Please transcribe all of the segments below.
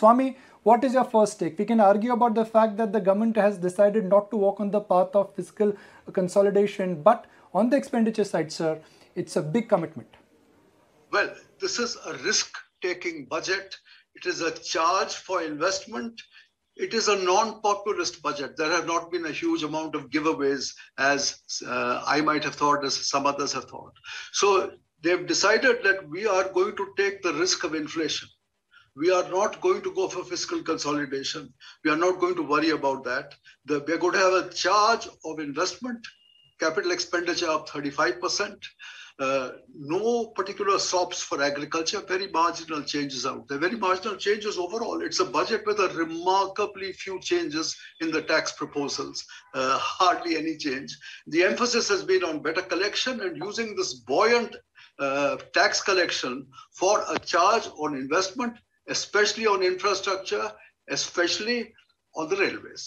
Swami, what is your first take? We can argue about the fact that the government has decided not to walk on the path of fiscal consolidation, but on the expenditure side, sir, it's a big commitment. Well, this is a risk-taking budget. It is a charge for investment. It is a non-populist budget. There have not been a huge amount of giveaways as I might have thought, as some others have thought. So they've decided that we are going to take the risk of inflation. We are not going to go for fiscal consolidation. We are not going to worry about that. We're going to have a charge of investment, capital expenditure up 35%. No particular SOPs for agriculture, very marginal changes out there, very marginal changes overall. It's a budget with a remarkably few changes in the tax proposals, hardly any change. The emphasis has been on better collection and using this buoyant tax collection for a charge on investment, especially on infrastructure, especially on the railways.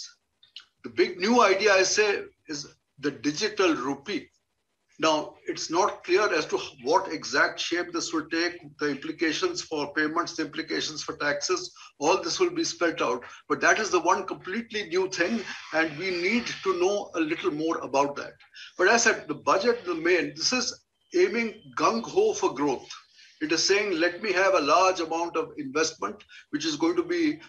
The big new idea, I say, is the digital rupee. Now, it's not clear as to what exact shape this will take, the implications for payments, the implications for taxes, all this will be spelled out. But that is the one completely new thing, and we need to know a little more about that. But as I said, the budget, the main, this is aiming gung-ho for growth. It is saying, let me have a large amount of investment, which is going to be...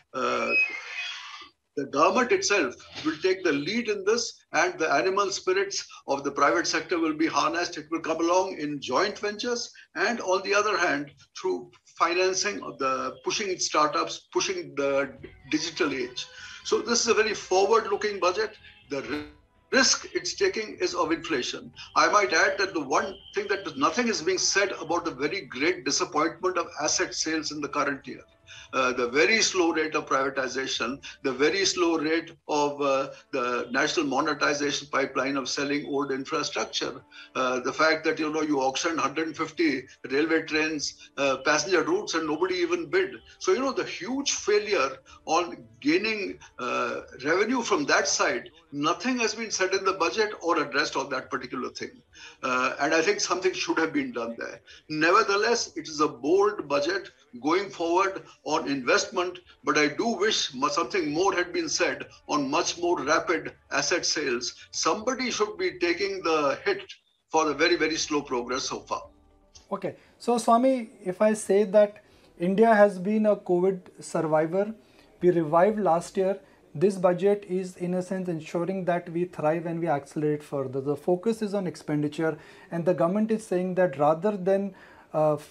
The government itself will take the lead in this, and the animal spirits of the private sector will be harnessed. It will come along in joint ventures, and on the other hand, through financing of the pushing startups, pushing the digital age. So this is a very forward-looking budget. The risk it's taking is of inflation. I might add that the one thing that nothing is being said about the very great disappointment of asset sales in the current year. The very slow rate of privatization, the very slow rate of the national monetization pipeline of selling old infrastructure, the fact that, you know, you auctioned 150 railway trains, passenger routes, and nobody even bid. So, you know, the huge failure on gaining revenue from that side, nothing has been said in the budget or addressed on that particular thing. And I think something should have been done there. Nevertheless, it is a bold budget going forward on investment, but I do wish something more had been said on much more rapid asset sales. Somebody should be taking the hit for the very, very slow progress so far. Okay. So, Swami, if I say that India has been a COVID survivor, we revived last year, this budget is in a sense ensuring that we thrive and we accelerate further. The focus is on expenditure, and the government is saying that rather than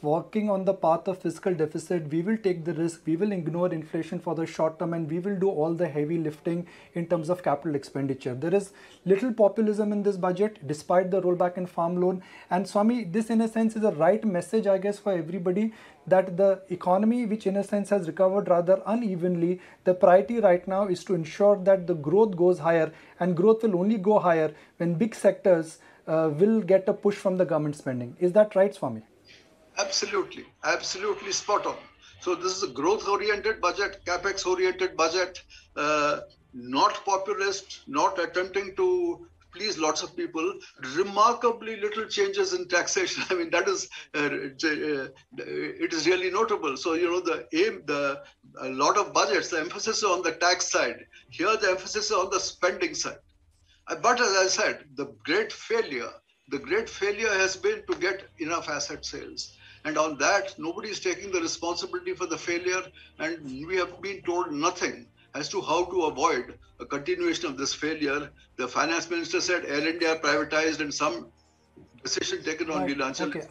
working on the path of fiscal deficit, we will take the risk, we will ignore inflation for the short term, and we will do all the heavy lifting in terms of capital expenditure. There is little populism in this budget, despite the rollback in farm loan. And Swami, this in a sense is a right message, I guess, for everybody, that the economy, which in a sense has recovered rather unevenly, the priority right now is to ensure that the growth goes higher, and growth will only go higher when big sectors will get a push from the government spending. Is that right, Swami? Absolutely, absolutely spot on. So this is a growth-oriented budget, capex-oriented budget, not populist, not attempting to please lots of people, remarkably little changes in taxation. I mean, that is, it is really notable. So, you know, the aim, a lot of budgets, the emphasis is on the tax side. Here, the emphasis is on the spending side. But as I said, the great failure has been to get enough asset sales. And on that, nobody is taking the responsibility for the failure. And we have been told nothing as to how to avoid a continuation of this failure. The finance minister said Air India privatized and some decision taken on Neelachal.